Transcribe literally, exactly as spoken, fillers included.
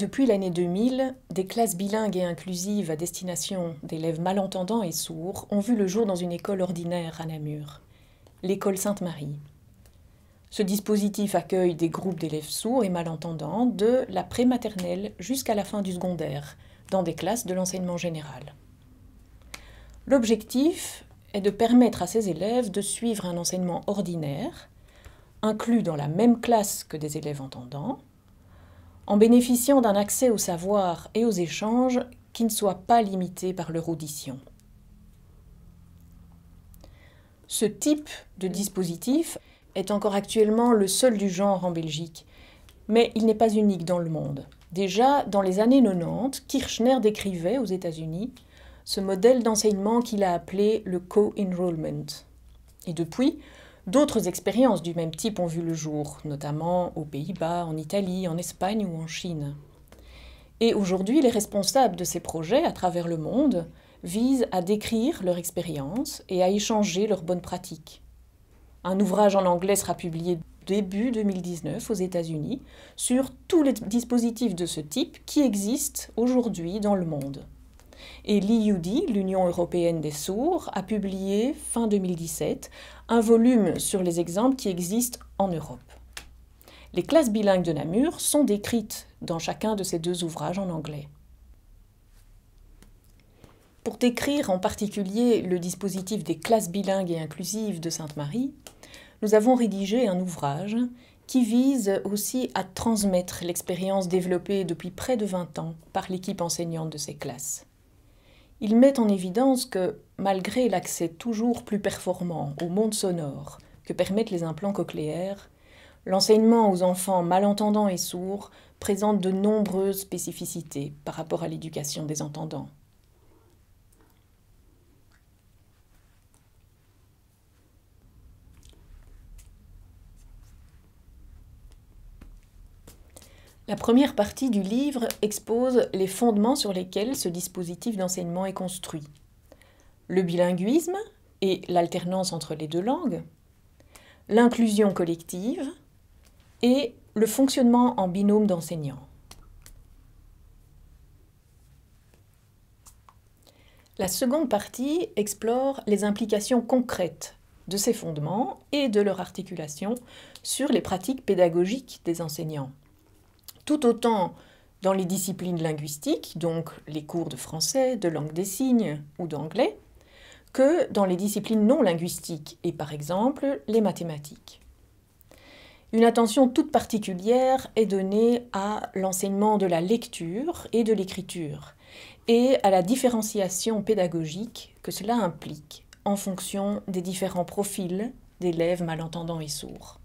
Depuis l'année deux mille, des classes bilingues et inclusives à destination d'élèves malentendants et sourds ont vu le jour dans une école ordinaire à Namur, l'école Sainte-Marie. Ce dispositif accueille des groupes d'élèves sourds et malentendants de la prématernelle jusqu'à la fin du secondaire, dans des classes de l'enseignement général. L'objectif est de permettre à ces élèves de suivre un enseignement ordinaire, inclus dans la même classe que des élèves entendants, en bénéficiant d'un accès au savoir et aux échanges qui ne soient pas limités par leur audition. Ce type de dispositif est encore actuellement le seul du genre en Belgique, mais il n'est pas unique dans le monde. Déjà, dans les années quatre-vingt-dix, Kirchner décrivait aux États-Unis ce modèle d'enseignement qu'il a appelé le co-enrollment. Et depuis, d'autres expériences du même type ont vu le jour, notamment aux Pays-Bas, en Italie, en Espagne ou en Chine. Et aujourd'hui, les responsables de ces projets à travers le monde visent à décrire leur expérience et à échanger leurs bonnes pratiques. Un ouvrage en anglais sera publié début deux mille dix-neuf aux États-Unis sur tous les dispositifs de ce type qui existent aujourd'hui dans le monde. Et l'E U D, l'Union européenne des sourds, a publié, fin deux mille dix-sept, un volume sur les exemples qui existent en Europe. Les classes bilingues de Namur sont décrites dans chacun de ces deux ouvrages en anglais. Pour décrire en particulier le dispositif des classes bilingues et inclusives de Sainte-Marie, nous avons rédigé un ouvrage qui vise aussi à transmettre l'expérience développée depuis près de vingt ans par l'équipe enseignante de ces classes. Ils mettent en évidence que, malgré l'accès toujours plus performant au monde sonore que permettent les implants cochléaires, l'enseignement aux enfants malentendants et sourds présente de nombreuses spécificités par rapport à l'éducation des entendants. La première partie du livre expose les fondements sur lesquels ce dispositif d'enseignement est construit. Le bilinguisme et l'alternance entre les deux langues, l'inclusion collective et le fonctionnement en binôme d'enseignants. La seconde partie explore les implications concrètes de ces fondements et de leur articulation sur les pratiques pédagogiques des enseignants. Tout autant dans les disciplines linguistiques, donc les cours de français, de langue des signes ou d'anglais, que dans les disciplines non linguistiques et par exemple les mathématiques. Une attention toute particulière est donnée à l'enseignement de la lecture et de l'écriture et à la différenciation pédagogique que cela implique en fonction des différents profils d'élèves malentendants et sourds.